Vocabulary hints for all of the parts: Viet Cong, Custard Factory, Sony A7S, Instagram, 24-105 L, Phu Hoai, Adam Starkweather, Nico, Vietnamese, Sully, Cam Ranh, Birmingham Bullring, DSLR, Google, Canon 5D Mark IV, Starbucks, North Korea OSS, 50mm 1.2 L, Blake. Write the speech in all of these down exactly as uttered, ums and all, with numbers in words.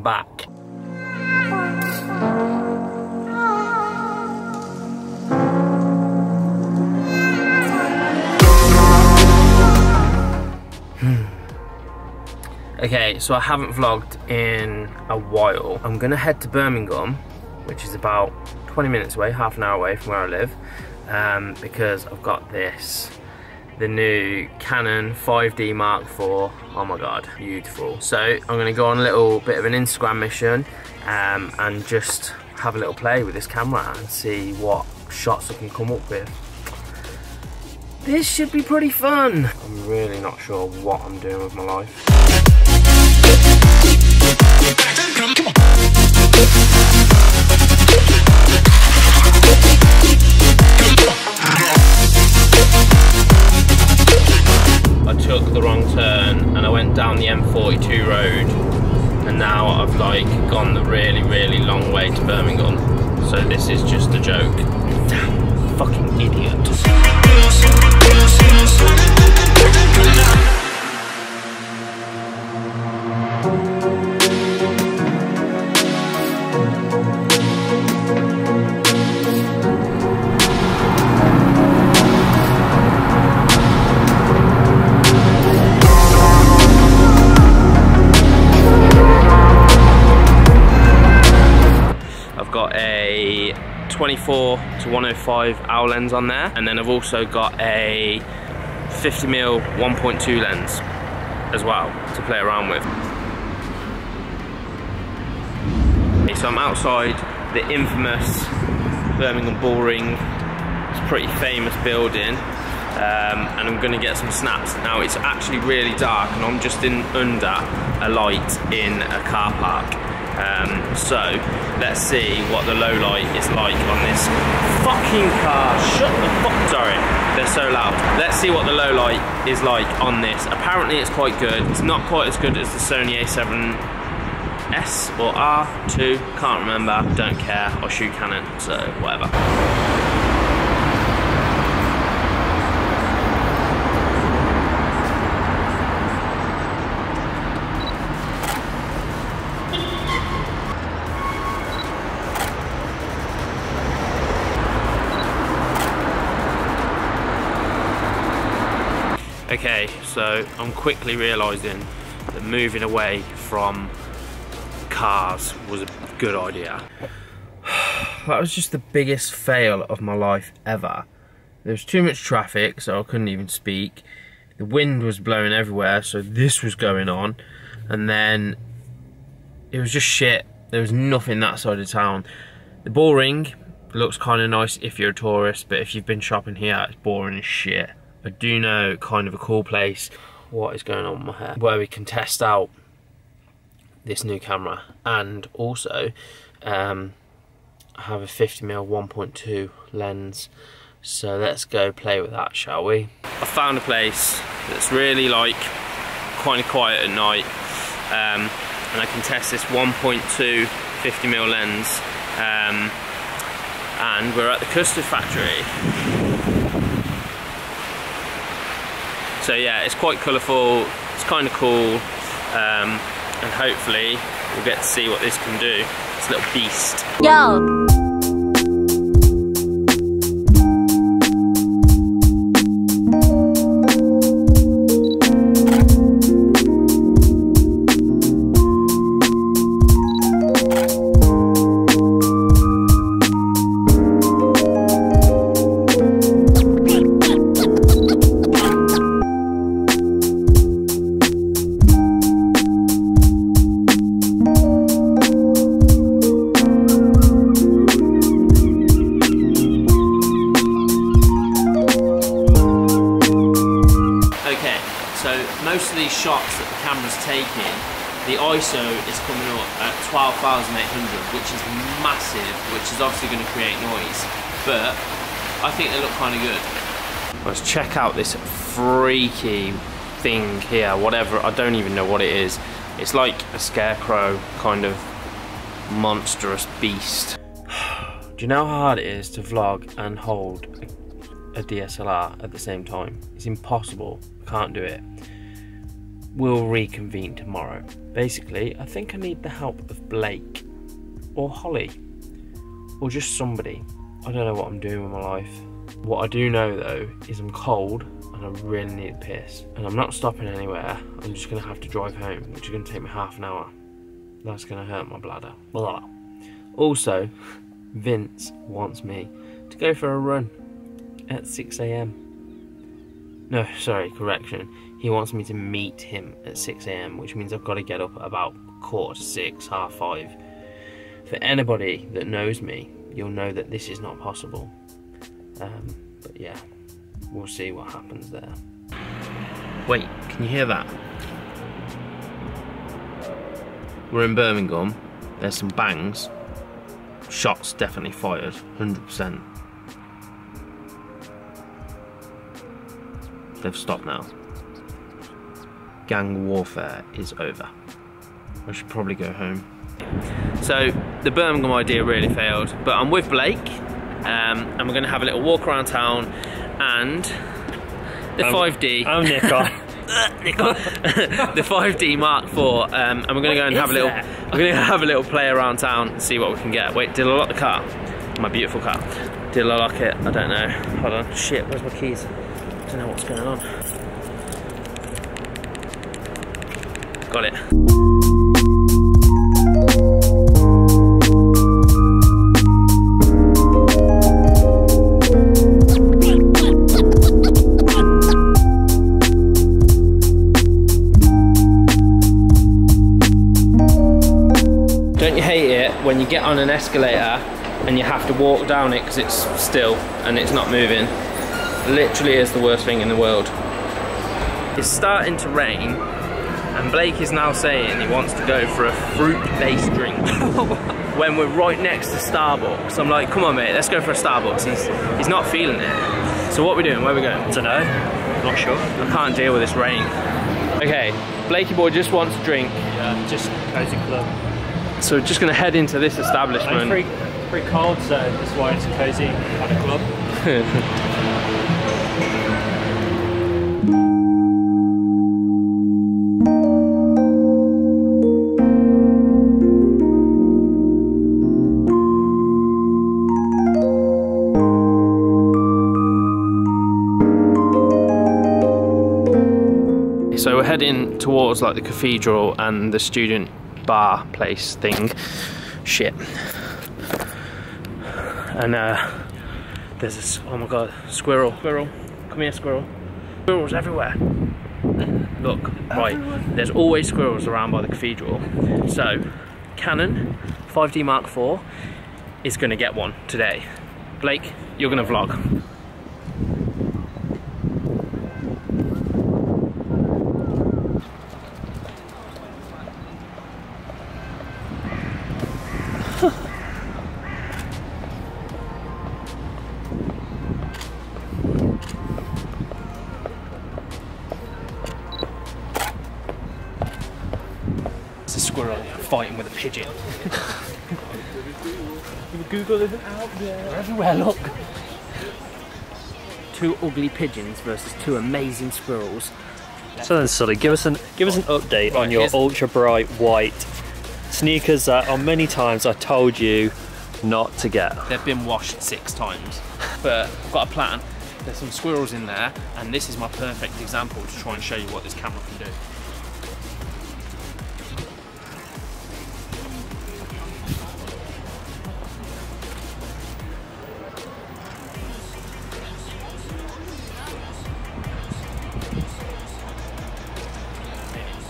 welcome back. Okay, so I haven't vlogged in a while. I'm gonna head to Birmingham, which is about twenty minutes away, half an hour away from where I live, um, because I've got this, the new Canon five D Mark four. Oh my God, beautiful. So I'm gonna go on a little bit of an Instagram mission um, and just have a little play with this camera and see what shots I can come up with. This should be pretty fun. I'm really not sure what I'm doing with my life. Come on. I took the wrong turn and I went down the M forty-two road, and now I've like gone the really really long way to Birmingham, so this is just a joke. Damn fucking idiot. I've got a twenty-four to one oh five owl lens on there, and then I've also got a fifty mil one point two lens as well to play around with. Okay, so I'm outside the infamous Birmingham Bullring. It's a pretty famous building, um, and I'm gonna get some snaps. Now it's actually really dark and I'm just in under a light in a car park. Um, so let's see what the low light is like on this fucking car. Shut the fuck, sorry, they're so loud. Let's see what the low light is like on this. Apparently it's quite good. It's not quite as good as the Sony A seven S or R two, can't remember, don't care, I shoot Canon, so whatever. Okay, so I'm quickly realising that moving away from cars was a good idea. That was just the biggest fail of my life ever. There was too much traffic, so I couldn't even speak. The wind was blowing everywhere, so this was going on. And then it was just shit. There was nothing that side of town. The Bullring looks kind of nice if you're a tourist, but if you've been shopping here, it's boring as shit. I do know kind of a cool place, what is going on with my hair, where we can test out this new camera. And also um, I have a fifty mil one point two lens, so let's go play with that, shall we? I found a place that's really like kind of quiet at night, um, and I can test this one point two fifty mil lens, um, and we're at the Custard Factory. So yeah, it's quite colourful, it's kind of cool, um, and hopefully we'll get to see what this can do. It's a little beast. Yo! Most of these shots that the camera's taking, the I S O is coming up at twelve thousand eight hundred, which is massive, which is obviously going to create noise, but I think they look kind of good. Let's check out this freaky thing here, whatever, I don't even know what it is. It's like a scarecrow kind of monstrous beast. Do you know how hard it is to vlog and hold a D S L R at the same time? It's impossible, I can't do it. We'll reconvene tomorrow. Basically, I think I need the help of Blake or Holly or just somebody. I don't know what I'm doing with my life. What I do know though is I'm cold and I really need a piss. And I'm not stopping anywhere. I'm just going to have to drive home, which is going to take me half an hour. That's going to hurt my bladder. Blah. Also, Vince wants me to go for a run at six A M No, sorry, correction. He wants me to meet him at six A M, which means I've got to get up at about quarter to six, half five. For anybody that knows me, you'll know that this is not possible. Um, but yeah, we'll see what happens there. Wait, can you hear that? We're in Birmingham. There's some bangs. Shots definitely fired, one hundred percent. They've stopped now. Gang warfare is over. I should probably go home. So the Birmingham idea really failed, but I'm with Blake, um, and we're going to have a little walk around town, and the I'm, five D. I'm Nico. The five D Mark four, um, and we're going to go and have a little. That? We're going to have a little play around town and see what we can get. Wait, did I lock the car? My beautiful car. Did I lock it? I don't know. Hold on. Shit, where's my keys? I don't know what's going on. Got it. Don't you hate it when you get on an escalator and you have to walk down it because it's still and it's not moving? Literally is the worst thing in the world. It's starting to rain and Blake is now saying he wants to go for a fruit-based drink when we're right next to Starbucks. I'm like, come on mate, let's go for a Starbucks. He's, he's not feeling it. So what are we doing? Where are we going? I don't know. Not sure. I can't deal with this rain. Okay, Blakey boy just wants a drink. Yeah, just cozy club. So we're just going to head into this establishment. I'm pretty, pretty cold, so that's why it's cozy at a club. So we're heading towards like the cathedral and the student bar place thing. Shit. And uh, there's this, oh my god, squirrel. Squirrel, come here squirrel. Squirrels everywhere. Look, right, there's always squirrels around by the cathedral. So, Canon five D Mark four is gonna get one today. Blake, you're gonna vlog. A squirrel fighting with a pigeon. Google isn't out there. They're everywhere, look. Two ugly pigeons versus two amazing squirrels. So then Sully, give us an give us an update right, on your ultra bright white sneakers that on many times I told you not to get. They've been washed six times. But I've got a plan. There's some squirrels in there, and this is my perfect example to try and show you what this camera can do.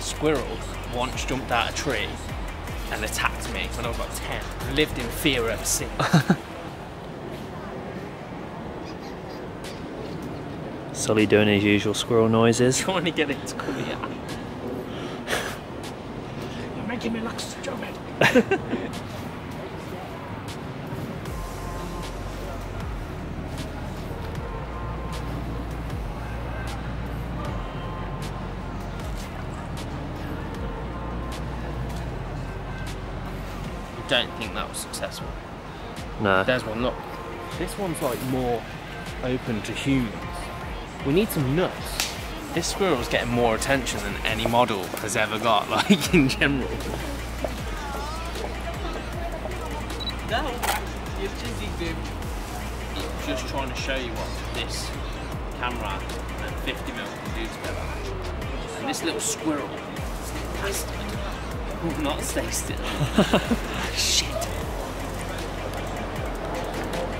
Squirrel once jumped out a tree and attacked me when I was about ten. I lived in fear ever since. Sully doing his usual squirrel noises. Trying to get it to come here. You're making me look stupid. Don't think that was successful. No. There's one, look. This one's like more open to humans. We need some nuts. This squirrel's getting more attention than any model has ever got, like, in general. Now, if Jizzy Boo is just trying to show you what this camera and fifty mil can do together, and this little squirrel, this little bastard, will not stay still. Shit.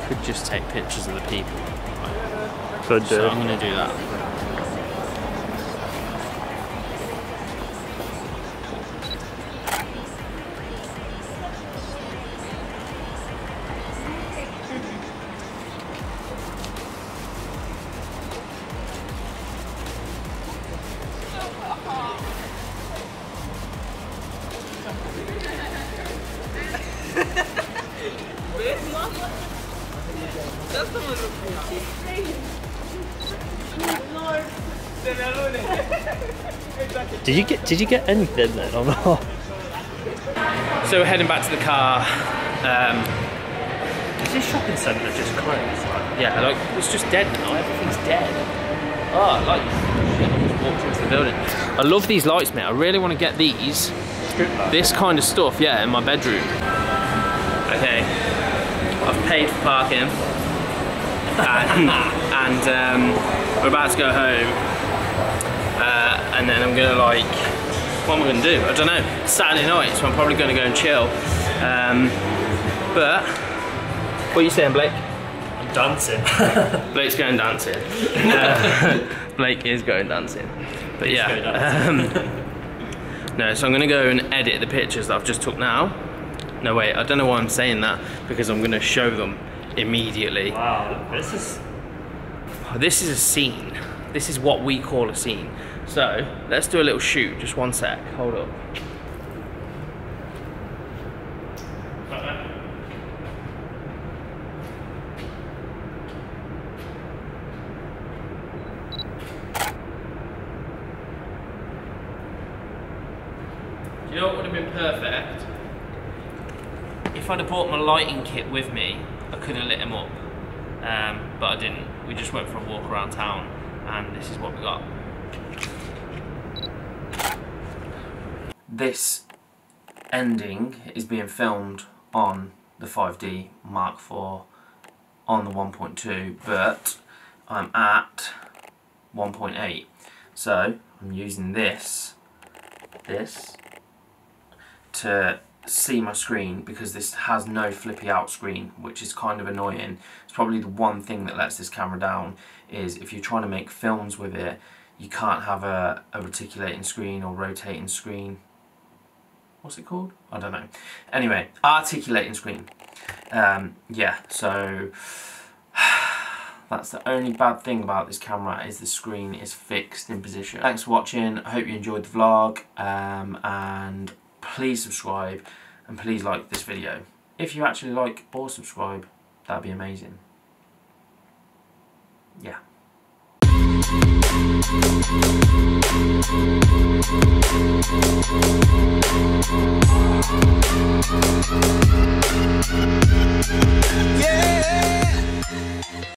Could just take pictures of the people. Right. Could do. So I'm going to do that. Did you get did you get anything then or not? So we're heading back to the car. Um, is this shopping centre just closed? Yeah, like it's just dead now, everything's dead. Oh, like shit, I just walked into the building. I love these lights, mate. I really want to get these. This kind of stuff, yeah, in my bedroom. Okay. I've paid for parking. and and um, we're about to go home. Uh, and then I'm gonna like, what am I gonna do? I don't know, Saturday night, so I'm probably gonna go and chill. Um, but, what are you saying, Blake? I'm dancing. Blake's going dancing. Uh, Blake is going dancing. But yeah, dancing. Um, no, so I'm gonna go and edit the pictures that I've just took now. No wait, I don't know why I'm saying that, because I'm gonna show them immediately. Wow, this is... This is a scene. This is what we call a scene. So, let's do a little shoot, just one sec, hold up. Do you know what would have been perfect? If I'd have brought my lighting kit with me, I could have lit him up. Um, but I didn't, we just went for a walk around town. And this is what we got. This ending is being filmed on the five D Mark four on the one point two, but I'm at one point eight. So I'm using this, this, to see my screen, because this has no flippy out screen, which is kind of annoying. It's probably the one thing that lets this camera down, is if you're trying to make films with it, you can't have a, a reticulating screen or rotating screen. What's it called? I don't know. Anyway, articulating screen. Um, yeah, so that's the only bad thing about this camera, is the screen is fixed in position. Thanks for watching. I hope you enjoyed the vlog, um, and please subscribe and please like this video. If you actually like or subscribe, that'd be amazing. Yeah. Yeah.